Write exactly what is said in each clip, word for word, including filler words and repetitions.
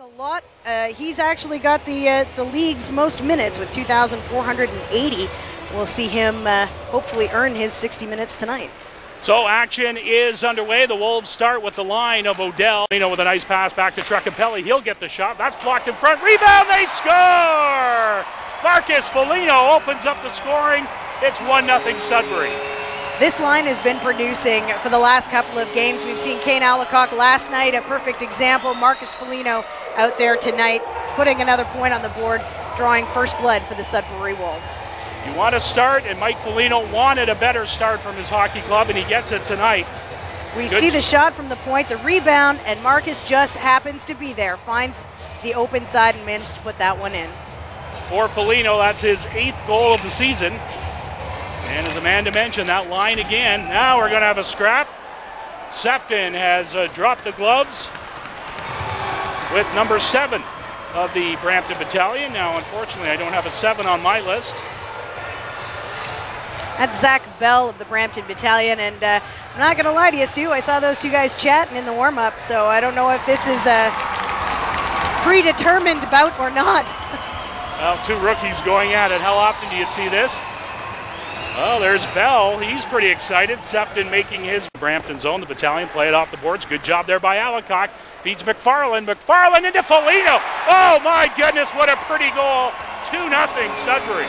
A lot. Uh, he's actually got the uh, the league's most minutes with two thousand four hundred eighty. We'll see him uh, hopefully earn his sixty minutes tonight. So action is underway. The Wolves start with the line of Odell. You know, with a nice pass back to Trecapelli. He'll get the shot. That's blocked in front. Rebound. They score. Marcus Foligno opens up the scoring. It's one nothing Sudbury. This line has been producing for the last couple of games. We've seen Kain Allicock last night, a perfect example. Marcus Foligno out there tonight, putting another point on the board, drawing first blood for the Sudbury Wolves. You want to start, and Mike Pelino wanted a better start from his hockey club, and he gets it tonight. We Good. see the shot from the point, the rebound, and Marcus just happens to be there. Finds the open side and manages to put that one in. For Pelino, that's his eighth goal of the season. And as Amanda mentioned, that line again. Now we're going to have a scrap. Sefton has uh, dropped the gloves with number seven of the Brampton Battalion. Now, unfortunately, I don't have a seven on my list. That's Zach Bell of the Brampton Battalion. And uh, I'm not going to lie to you, Stu, I saw those two guys chatting in the warm-up, so I don't know if this is a predetermined bout or not. Well, two rookies going at it. How often do you see this? Oh, there's Bell. He's pretty excited. Sefton making his Brampton zone. The Battalion play it off the boards. Good job there by Allicock. Feeds McFarland. McFarland into Foligno. Oh, my goodness, what a pretty goal. two nothing Sudbury.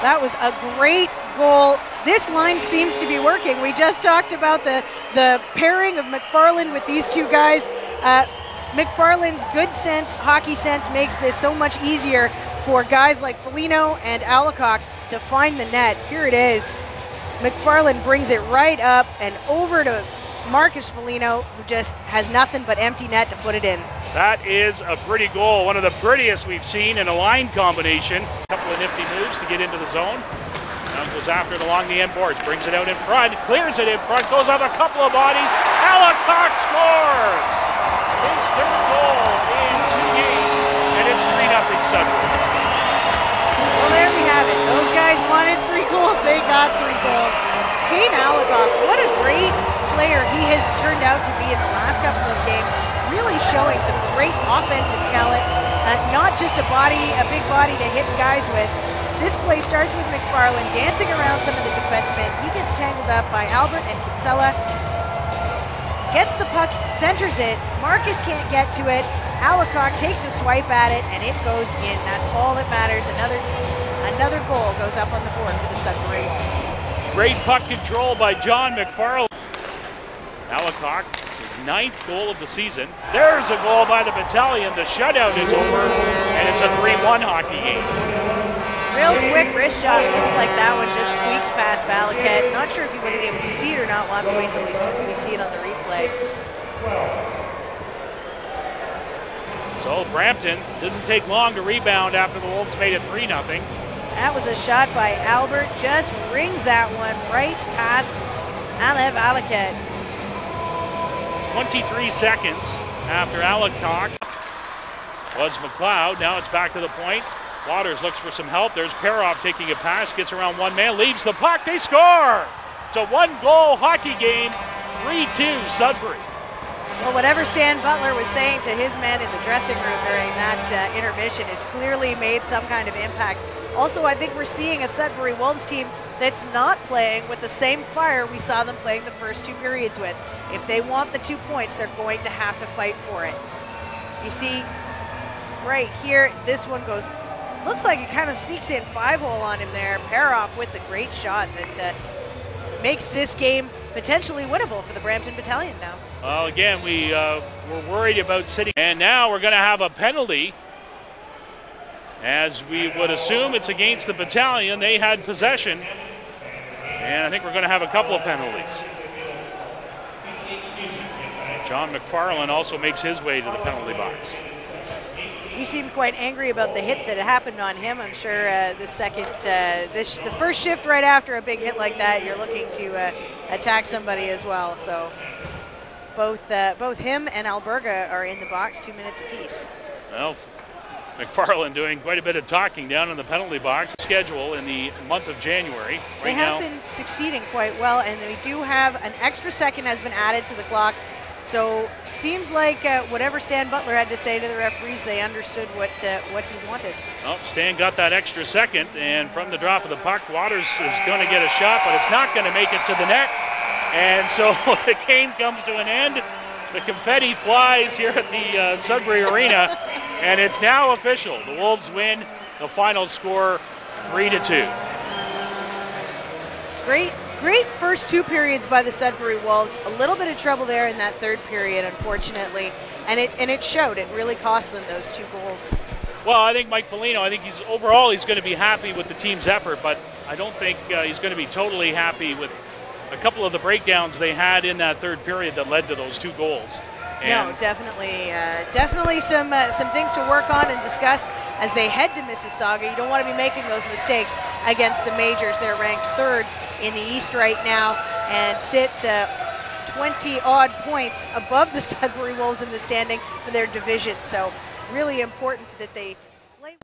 That was a great goal. This line seems to be working. We just talked about the, the pairing of McFarland with these two guys. Uh, McFarland's good sense, hockey sense, makes this so much easier for guys like Foligno and Allicock to find the net. Here it is. McFarland brings it right up and over to Marcus Foligno, who just has nothing but empty net to put it in. That is a pretty goal. One of the prettiest we've seen in a line combination. A couple of nifty moves to get into the zone. Now goes after it along the end boards. Brings it out in front. Clears it in front. Goes off a couple of bodies. Allicock scores! His third goal in two games. And it's three nothing Sudbury. Well, there we have it. Those guys wanted three goals. They got three goals. Kain Allicock, what a great player he has turned out to be in the last couple of games. Really showing some great offensive talent. Uh, not just a body, a big body to hit guys with. This play starts with McFarland dancing around some of the defensemen. He gets tangled up by Albert and Kinsella. Gets the puck, centers it. Marcus can't get to it. Allicock takes a swipe at it, and it goes in. That's all that matters. Another another goal goes up on the board for the Sudbury Wolves. Great puck control by John McFarlane. Allicock, his ninth goal of the season. There's a goal by the Battalion. The shutout is over, and it's a three one hockey game. Real quick wrist shot. Looks like that one just squeaks past Valiquette. Not sure if he wasn't able to see it or not. We'll have to wait until we see, we see it on the replay. So Brampton doesn't take long to rebound after the Wolves made it three nothing. That was a shot by Albert. Just rings that one right past Alev Allicock. twenty-three seconds after Allicock was MacLeod. Now it's back to the point. Waters looks for some help. There's Peroff taking a pass. Gets around one man. Leaves the puck. They score! It's a one-goal hockey game. three two Sudbury. Well, whatever Stan Butler was saying to his men in the dressing room during that uh, intermission has clearly made some kind of impact. Also, I think we're seeing a Sudbury Wolves team that's not playing with the same fire we saw them playing the first two periods with. If they want the two points, they're going to have to fight for it. You see, right here, this one goes, looks like it kind of sneaks in five-hole on him there. Peroff with the great shot that uh, makes this game potentially winnable for the Brampton Battalion now. Well, again, we uh, were worried about City. And now we're going to have a penalty. As we would assume, it's against the Battalion. They had possession. And I think we're going to have a couple of penalties. John McFarlane also makes his way to the penalty box. He seemed quite angry about the hit that happened on him. I'm sure uh, the second, uh, this, the first shift right after a big hit like that, you're looking to uh, attack somebody as well. So both uh, both him and Alberga are in the box, two minutes apiece. Well, McFarlane doing quite a bit of talking down in the penalty box. Schedule in the month of January. Right they have now. been succeeding quite well, and we do have an extra second has been added to the clock So seems like uh, whatever Stan Butler had to say to the referees, they understood what uh, what he wanted. Oh, Stan got that extra second, and from the drop of the puck, Waters is going to get a shot, but it's not going to make it to the net. And so the game comes to an end. The confetti flies here at the uh, Sudbury Arena, and it's now official. The Wolves win. The final score, three to two. Great. Great first two periods by the Sudbury Wolves. A little bit of trouble there in that third period, unfortunately, and it and it showed. It really cost them those two goals. Well, I think Mike Pelino, I think he's overall he's going to be happy with the team's effort, but I don't think uh, he's going to be totally happy with a couple of the breakdowns they had in that third period that led to those two goals. And no, definitely, uh, definitely some uh, some things to work on and discuss as they head to Mississauga. You don't want to be making those mistakes against the majors. They're ranked third in the East right now and sit twenty-odd uh, points above the Sudbury Wolves in the standing for their division. So really important that they